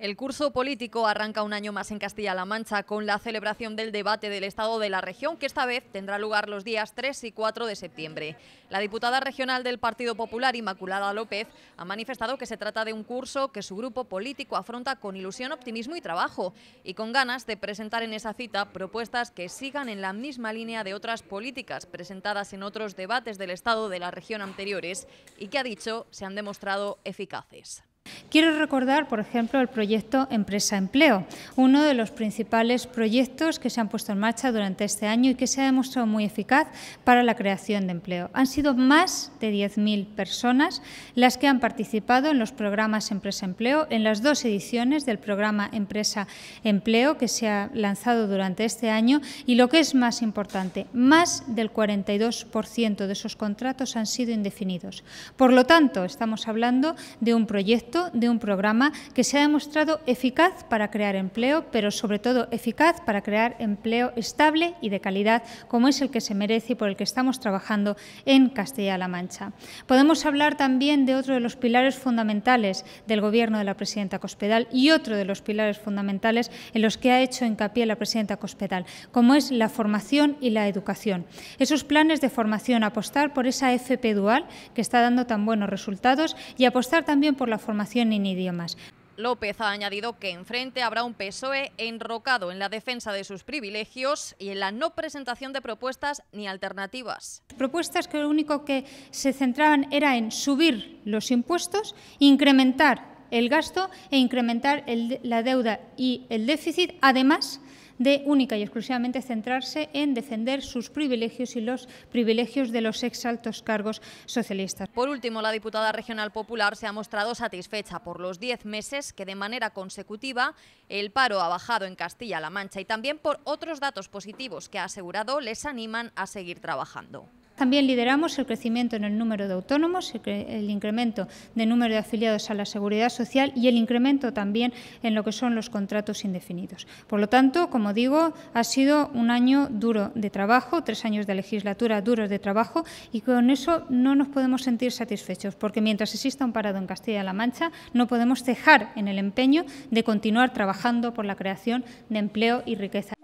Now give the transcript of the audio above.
El curso político arranca un año más en Castilla-La Mancha con la celebración del debate del Estado de la región, que esta vez tendrá lugar los días 3 y 4 de septiembre. La diputada regional del Partido Popular, Inmaculada López, ha manifestado que se trata de un curso que su grupo político afronta con ilusión, optimismo y trabajo, y con ganas de presentar en esa cita propuestas que sigan en la misma línea de otras políticas presentadas en otros debates del Estado de la región anteriores y que, ha dicho, se han demostrado eficaces. Quiero recordar, por ejemplo, el proyecto Empresa-Empleo, uno de los principales proyectos que se han puesto en marcha durante este año y que se ha demostrado muy eficaz para la creación de empleo. Han sido más de 10.000 personas las que han participado en los programas Empresa-Empleo, en las dos ediciones del programa Empresa-Empleo que se ha lanzado durante este año, y lo que es más importante, más del 42% de esos contratos han sido indefinidos. Por lo tanto, estamos hablando de un proyecto, de un programa que se ha demostrado eficaz para crear empleo, pero sobre todo eficaz para crear empleo estable y de calidad, como es el que se merece y por el que estamos trabajando en Castilla-La Mancha. Podemos hablar también de otro de los pilares fundamentales del Gobierno de la presidenta Cospedal y otro de los pilares fundamentales en los que ha hecho hincapié la presidenta Cospedal, como es la formación y la educación. Esos planes de formación, apostar por esa FP dual que está dando tan buenos resultados y apostar también por la formación en idiomas. López ha añadido que enfrente habrá un PSOE enrocado en la defensa de sus privilegios y en la no presentación de propuestas ni alternativas. Propuestas que lo único que se centraban era en subir los impuestos, incrementar el gasto e incrementar la deuda y el déficit, además de única y exclusivamente centrarse en defender sus privilegios y los privilegios de los exaltos cargos socialistas. Por último, la diputada regional popular se ha mostrado satisfecha por los 10 meses que de manera consecutiva el paro ha bajado en Castilla-La Mancha y también por otros datos positivos que, ha asegurado, les animan a seguir trabajando. También lideramos el crecimiento en el número de autónomos, el incremento del número de afiliados a la Seguridad Social y el incremento también en lo que son los contratos indefinidos. Por lo tanto, como digo, ha sido un año duro de trabajo, 3 años de legislatura duros de trabajo, y con eso no nos podemos sentir satisfechos, porque mientras exista un parado en Castilla-La Mancha no podemos cejar en el empeño de continuar trabajando por la creación de empleo y riqueza.